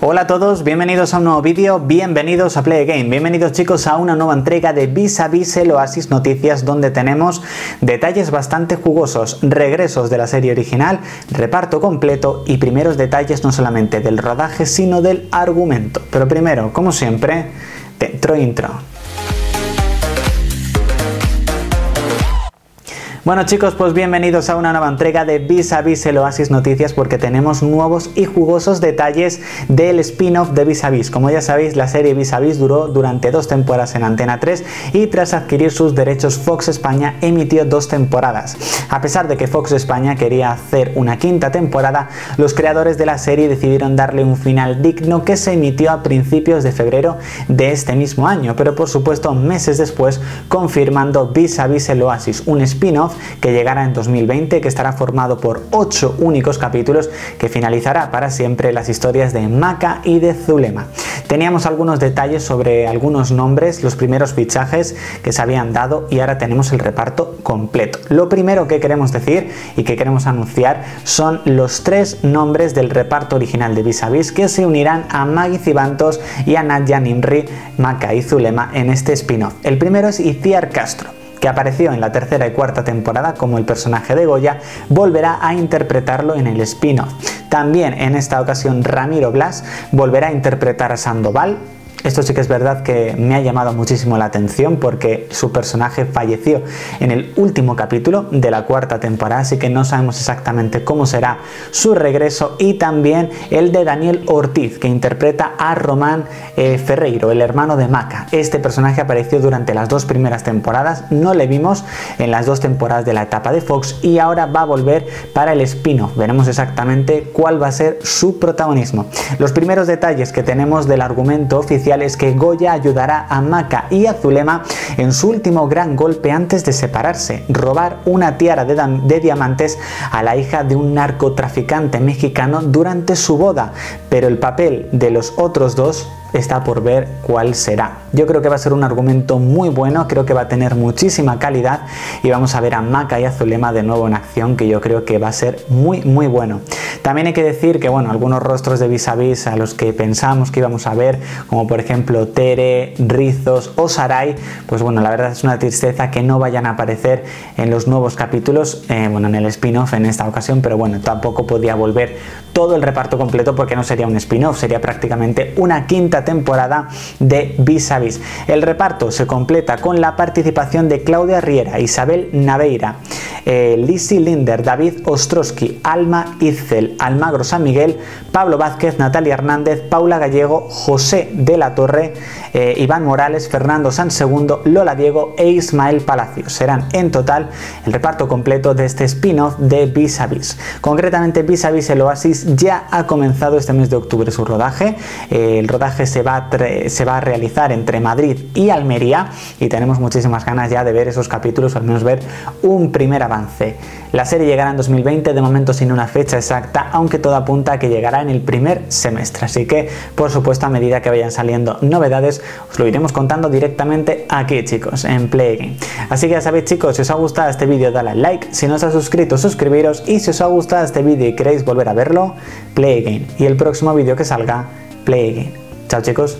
Hola a todos, bienvenidos a un nuevo vídeo, bienvenidos a PlayAgain, bienvenidos chicos a una nueva entrega de Vis a Vis el Oasis Noticias, donde tenemos detalles bastante jugosos, regresos de la serie original, reparto completo y primeros detalles no solamente del rodaje sino del argumento. Pero primero, como siempre, dentro intro. Bueno chicos, pues bienvenidos a una nueva entrega de Vis a Vis el Oasis Noticias, porque tenemos nuevos y jugosos detalles del spin-off de Vis a Vis. Como ya sabéis, la serie Vis a Vis duró durante 2 temporadas en Antena 3 y tras adquirir sus derechos Fox España emitió 2 temporadas. A pesar de que Fox España quería hacer una 5ª temporada, los creadores de la serie decidieron darle un final digno que se emitió a principios de febrero de este mismo año, pero por supuesto meses después confirmando Vis a Vis el Oasis, un spin-off que llegará en 2020, que estará formado por 8 únicos capítulos que finalizará para siempre las historias de Maca y de Zulema. Teníamos algunos detalles sobre algunos nombres, los primeros fichajes que se habían dado y ahora tenemos el reparto completo. Lo primero que queremos decir y que queremos anunciar son los 3 nombres del reparto original de Vis a Vis que se unirán a Maggie Civantos y a Nadia Nimri, Maca y Zulema en este spin-off. El primero es Icíar Castro, que apareció en la 3ª y 4ª temporada como el personaje de Goya, volverá a interpretarlo en el spin-off. También en esta ocasión Ramiro Blas volverá a interpretar a Sandoval. Esto sí que es verdad que me ha llamado muchísimo la atención porque su personaje falleció en el último capítulo de la 4ª temporada, así que no sabemos exactamente cómo será su regreso. Y también el de Daniel Ortiz, que interpreta a Román Ferreiro, el hermano de Maca. Este personaje apareció durante las 2 primeras temporadas, no le vimos en las 2 temporadas de la etapa de Fox y ahora va a volver para el spin-off. Veremos exactamente cuál va a ser su protagonismo. Los primeros detalles que tenemos del argumento oficial es que Goya ayudará a Maca y a Zulema en su último gran golpe antes de separarse: robar una tiara de diamantes a la hija de un narcotraficante mexicano durante su boda, pero el papel de los otros dos está por ver cuál será. Yo creo que va a ser un argumento muy bueno, creo que va a tener muchísima calidad y vamos a ver a Maca y a Zulema de nuevo en acción, que yo creo que va a ser muy bueno. También hay que decir que bueno, algunos rostros de Vis a Vis a los que pensábamos que íbamos a ver, como por ejemplo Tere, Rizos o Sarai, pues bueno, la verdad es una tristeza que no vayan a aparecer en los nuevos capítulos, bueno, en el spin-off en esta ocasión, pero bueno, tampoco podía volver todo el reparto completo porque no sería un spin-off, sería prácticamente una 5ª temporada de Vis a Vis. El reparto se completa con la participación de Claudia Riera, Isabel Naveira, Lizzy Linder, David Ostrowski, Alma Izzel, Almagro San Miguel, Pablo Vázquez, Natalia Hernández, Paula Gallego, José de la Torre, Iván Morales, Fernando San Segundo, Lola Diego e Ismael Palacio. Serán en total el reparto completo de este spin-off de Vis a Vis. Concretamente, Vis a Vis el Oasis ya ha comenzado este mes de octubre su rodaje. El rodaje se va a realizar entre Madrid y Almería y tenemos muchísimas ganas ya de ver esos capítulos, o al menos ver un primer avance. La serie llegará en 2020, de momento sin una fecha exacta, aunque todo apunta a que llegará en el primer semestre. Así que, por supuesto, a medida que vayan saliendo novedades, os lo iremos contando directamente aquí, chicos, en PlayAgain. Así que ya sabéis, chicos, si os ha gustado este vídeo, dale al like. Si no os ha suscrito, suscribiros. Y si os ha gustado este vídeo y queréis volver a verlo, PlayAgain. Y el próximo vídeo que salga, PlayAgain. Chao, chicos.